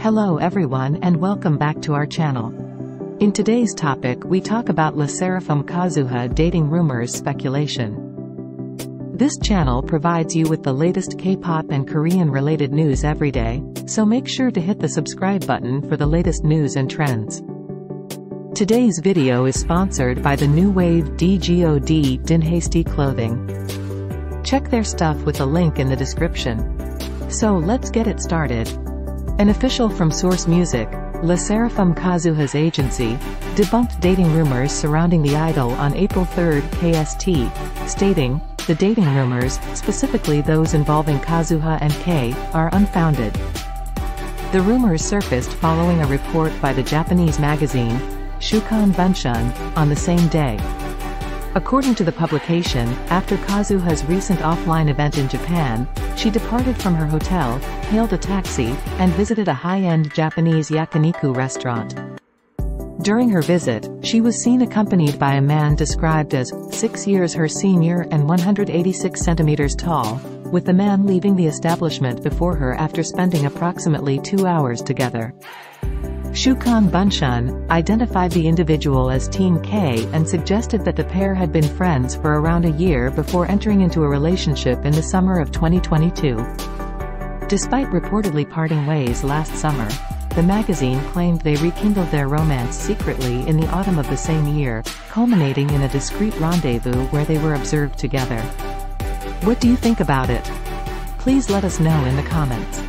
Hello everyone and welcome back to our channel. In today's topic we talk about LE SSERAFIM Kazuha dating rumors speculation. This channel provides you with the latest K-pop and Korean related news every day, so make sure to hit the subscribe button for the latest news and trends. Today's video is sponsored by the new wave DGOD Dynasty clothing. Check their stuff with the link in the description. So let's get it started. An official from Source Music, LE SSERAFIM Kazuha's agency, debunked dating rumors surrounding the idol on April 3, KST, stating, "The dating rumors, specifically those involving Kazuha and K, are unfounded." The rumors surfaced following a report by the Japanese magazine, Shukan Bunshun, on the same day. According to the publication, after Kazuha's recent offline event in Japan, she departed from her hotel, hailed a taxi, and visited a high-end Japanese yakiniku restaurant. During her visit, she was seen accompanied by a man described as 6 years her senior and 186 centimeters tall, with the man leaving the establishment before her after spending approximately 2 hours together. Shukan Bunshun identified the individual as Teen K and suggested that the pair had been friends for around a year before entering into a relationship in the summer of 2022. Despite reportedly parting ways last summer, the magazine claimed they rekindled their romance secretly in the autumn of the same year, culminating in a discreet rendezvous where they were observed together. What do you think about it? Please let us know in the comments.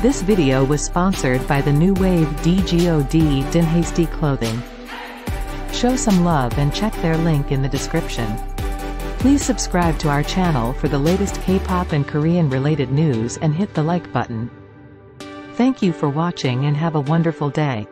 This video was sponsored by the new wave DGOD Dynasty clothing. Show some love and check their link in the description. Please subscribe to our channel for the latest K-pop and Korean related news and hit the like button. Thank you for watching and have a wonderful day.